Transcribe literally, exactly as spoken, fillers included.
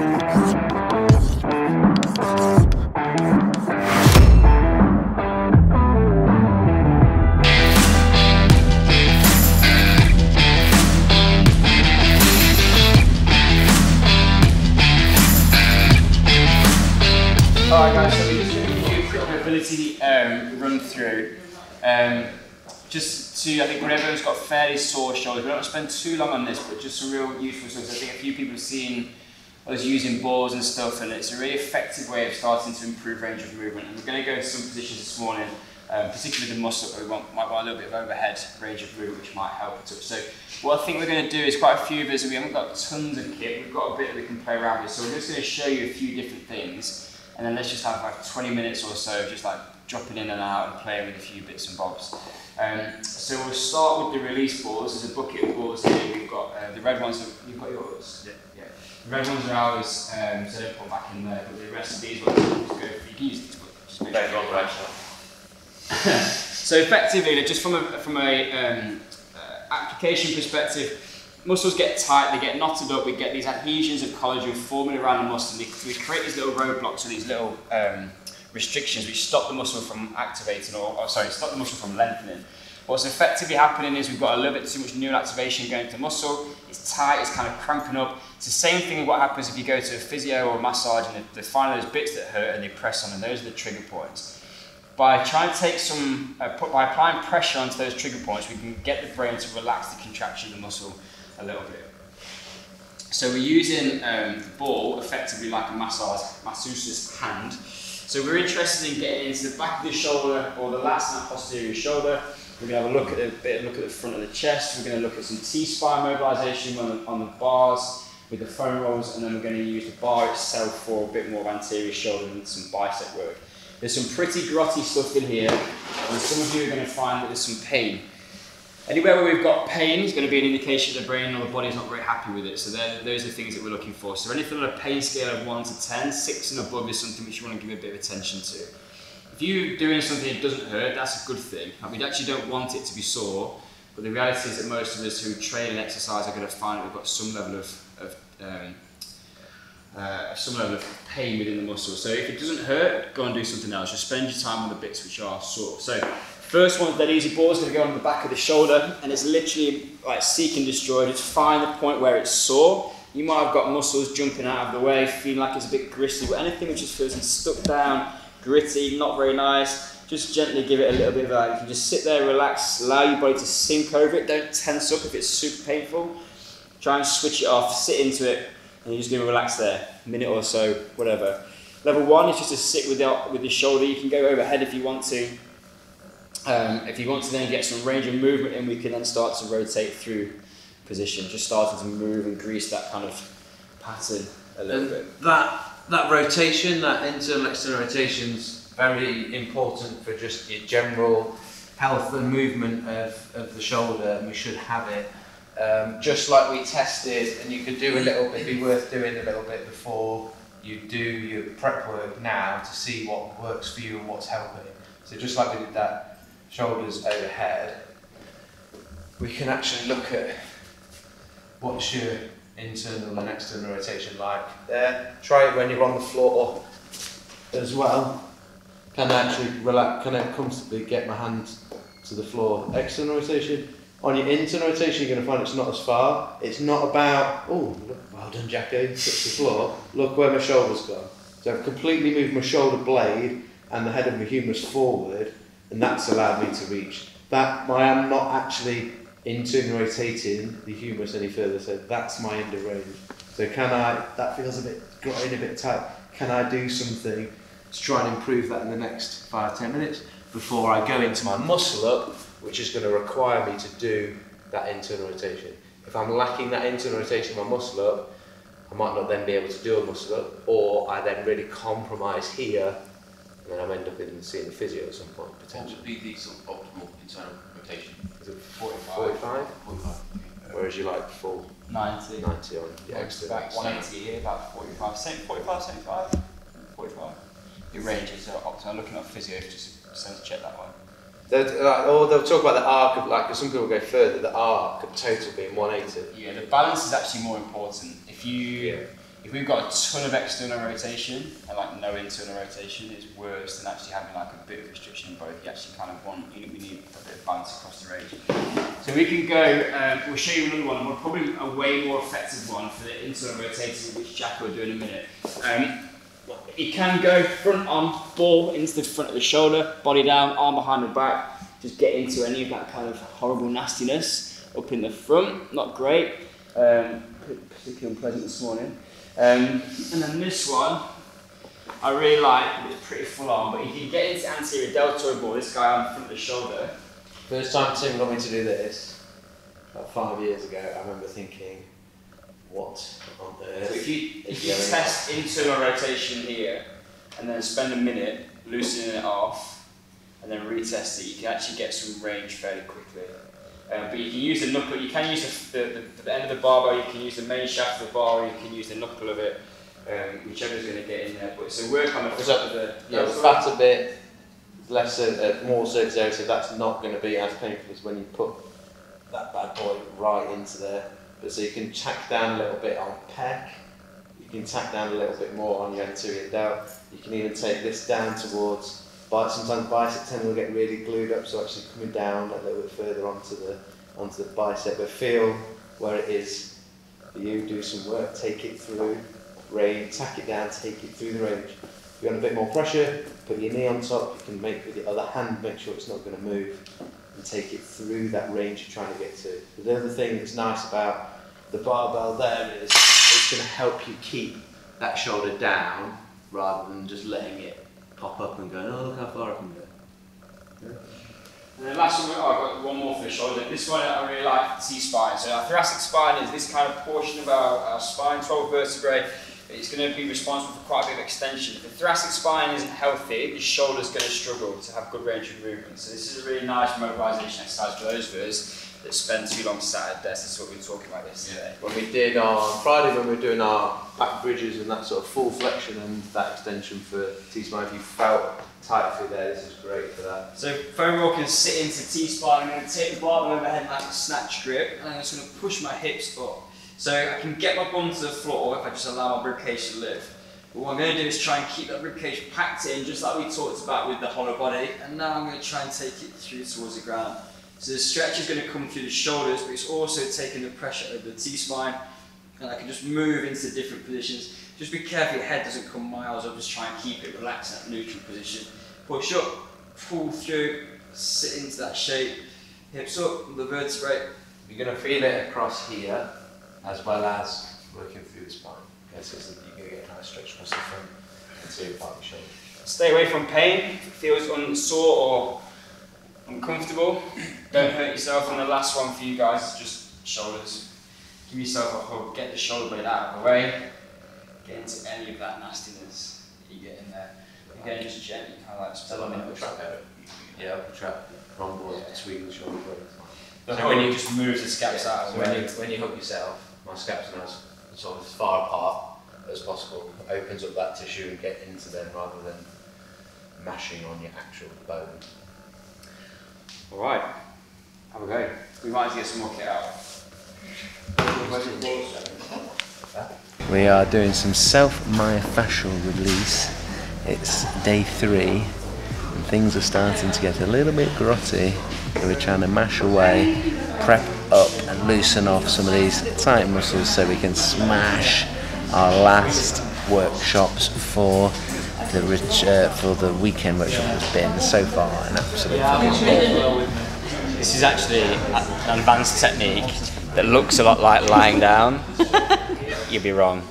Alright guys, so we're just going to do a quick mobility um, run through. Um, just to, I think when everyone's got fairly sore shoulders, we don't want to spend too long on this, but just some real useful stuff. I think a few people have seen us using balls and stuff, and it's a really effective way of starting to improve range of movement. And we're going to go into some positions this morning, um, particularly the muscle, but we want, might want a little bit of overhead range of movement, which might help us up. So what I think we're going to do is quite a few of us, we haven't got tons of kit, we've got a bit that we can play around with. So we're just going to show you a few different things. And then let's just have like twenty minutes or so just like dropping in and out and playing with a few bits and bobs. Um, so we'll start with the release balls. There's a bucket of balls here. We've got uh, the red ones. Are, you've got yours? Yeah. yeah. The red ones are ours, um, so don't put back in there. But the rest of these ones, you can use these ones. Red one, red one. So effectively, just from a, from a um, uh, application perspective, muscles get tight, they get knotted up, we get these adhesions of collagen forming around the muscle. We create these little roadblocks or these little um, restrictions which stop the muscle from activating or, or, sorry, stop the muscle from lengthening. What's effectively happening is we've got a little bit too much neural activation going to muscle, it's tight, it's kind of cramping up. It's the same thing as what happens if you go to a physio or a massage and they, they find those bits that hurt and they press on, and those are the trigger points. By trying to take some, uh, put, by applying pressure onto those trigger points, we can get the brain to relax the contraction of the muscle a little bit. So we're using um, the ball effectively like a massage, masseuse's hand. So we're interested in getting into the back of the shoulder or the lats and that posterior shoulder. We're going to have a look at a bit, look at the front of the chest. We're going to look at some T-spine mobilization on the, on the bars with the foam rolls, and then we're going to use the bar itself for a bit more of anterior shoulder and some bicep work. There's some pretty grotty stuff in here, and some of you are going to find that there's some pain. Anywhere where we've got pain is going to be an indication that the brain or the body's not very happy with it. So those are the things that we're looking for. So anything on a pain scale of one to ten, six and above is something which you want to give a bit of attention to. If you're doing something that doesn't hurt, that's a good thing. Like, we actually don't want it to be sore, but the reality is that most of us who train and exercise are going to find that we've got some level of, of um, uh, some level of pain within the muscle. So if it doesn't hurt, go and do something else. Just spend your time on the bits which are sore. So, first one, that easy ball is going to go on the back of the shoulder, and it's literally like seek and destroy. Just find the point where it's sore. You might have got muscles jumping out of the way, feeling like it's a bit gritty, but anything which just feels stuck down, gritty, not very nice, just gently give it a little bit of that. You can just sit there, relax, allow your body to sink over it. Don't tense up if it's super painful. Try and switch it off, sit into it, and you're just going to relax there, a minute or so, whatever. Level one is just to sit with the, with the shoulder. You can go overhead if you want to. Um, if you want to then get some range of movement in, we can then start to rotate through position, just starting to move and grease that kind of pattern a little and bit. That that rotation, that internal external rotation is very important for just your general health and movement of, of the shoulder, and we should have it. Um, just like we tested, and you could do a little bit, it'd be worth doing a little bit before you do your prep work now to see what works for you and what's helping. So just like we did that, shoulders overhead, we can actually look at what's your internal and external rotation like there. Try it when you're on the floor as well. Can I actually relax, can I comfortably get my hand to the floor? External rotation. On your internal rotation, you're going to find it's not as far. It's not about, oh, well done, Jackie, touch the floor. Look where my shoulder's gone. So I've completely moved my shoulder blade and the head of my humerus forward, and that's allowed me to reach. That I am not actually internally rotating the humerus any further, so that's my end of range. So can I, that feels a bit grotty, a bit tight, can I do something to try and improve that in the next five, ten minutes before I go into my muscle up, which is going to require me to do that internal rotation. If I'm lacking that internal rotation in my muscle up, I might not then be able to do a muscle up, or I then really compromise here, and then I end up in seeing a physio at some point, potentially. What would be the sort of optimal internal rotation? Is it forty-five? forty-five? forty-five. Whereas you like full ninety. ninety on the external. About one eighty here, about forty-five. forty-five, seventy-five? forty-five. Your ranges are optimal. Looking at physio, just to check that one. Like, or they'll talk about the arc of, like, some people go further, the arc of total being one eighty. Yeah, the balance is actually more important. If you. Yeah. if we've got a ton of external rotation and like no internal rotation, it's worse than actually having like a bit of restriction in both. You actually kind of want, you know, we need a bit of balance across the range. So we can go, um, we'll show you another one, and we're probably a way more effective one for the internal rotator, which Jack will do in a minute. Um, it can go front arm, ball into the front of the shoulder, body down, arm behind the back, just get into any of that kind of horrible nastiness up in the front, not great, um, particularly unpleasant this morning. Um, and then this one, I really like, it's pretty full on, but you can get into anterior deltoid ball, this guy on the front of the shoulder. First time Tim got me to do this, about five years ago, I remember thinking, what on earth? So if you, if you test internal rotation here, and then spend a minute loosening it off, and then retest it, you can actually get some range fairly quickly. Um, but you can use the knuckle, you can use the, the, the, the end of the barbell, you can use the main shaft of the bar, or you can use the knuckle of it, um, whichever is going to get in there. But it's a work on the front of the... Yeah, the fatter bit, less, uh, more surface area, so that's not going to be as painful as when you put that bad boy right into there. But so you can tack down a little bit on pec, you can tack down a little bit more on your anterior delt, you can even take this down towards... Sometimes bicep tendon will get really glued up, so actually coming down a little bit further onto the onto the bicep, but feel where it is for you, do some work, take it through range, tack it down, take it through the range. If you want a bit more pressure, put your knee on top, you can make with the other hand, make sure it's not going to move, and take it through that range you're trying to get to. But the other thing that's nice about the barbell there is it's going to help you keep that shoulder down rather than just letting it pop up and go, oh, look how far I can go. Yeah. And then last one, oh, I've got one more for the shoulder. This one I really like, T-spine. So our thoracic spine is this kind of portion of our, our spine, twelve vertebrae. It's going to be responsible for quite a bit of extension. If the thoracic spine isn't healthy, the shoulder's going to struggle to have good range of movement. So this is a really nice mobilization exercise for those of us that spend too long sat at desks. That's what we were talking about yesterday. Yeah. When we did on Friday, when we were doing our back bridges and that sort of full flexion and that extension for T-spine, if you felt tight through there, this is great for that. So foam roll can sit into T-spine. I'm going to take the barbell overhead like a snatch grip, and I'm just going to push my hips up. So I can get my bum to the floor if I just allow my ribcage to lift. But what I'm going to do is try and keep that ribcage packed in, just like we talked about with the hollow body. And now I'm going to try and take it through towards the ground. So the stretch is going to come through the shoulders, but it's also taking the pressure over the T-spine. And I can just move into different positions. Just be careful your head doesn't come miles up, just try and keep it relaxed in that neutral position. Push up, pull through, sit into that shape. Hips up, the vertebrae. You're going to feel it across here, as well as working through the spine. Yeah, so it's, you're going to get a nice stretch across the front and see your part of the shoulder. Stay away from pain. If it feels sore or uncomfortable, don't hurt yourself. And the last one for you guys is just shoulders. Give yourself a hug, get the shoulder blade out of the way, get into any of that nastiness that you get in there. Again, just gently, kind of like just tell them the trap out. Yeah, up the trap, rumble, yeah. Between the shoulder blades. So, so when you just move the scaps yeah, out of the way. When you, when you hug yourself, my scap's now sort of as far apart as possible. It opens up that tissue and get into them rather than mashing on your actual bone. Alright, have a go. We might get some more kit out. We are doing some self-myofascial release. It's day three and things are starting to get a little bit grotty. So we're trying to mash away, prep up and loosen off some of these tight muscles so we can smash our last workshops for the rich, uh, for the weekend workshop. Has been so far an absolute fucking. This is actually an advanced technique that looks a lot like lying down. You'd be wrong.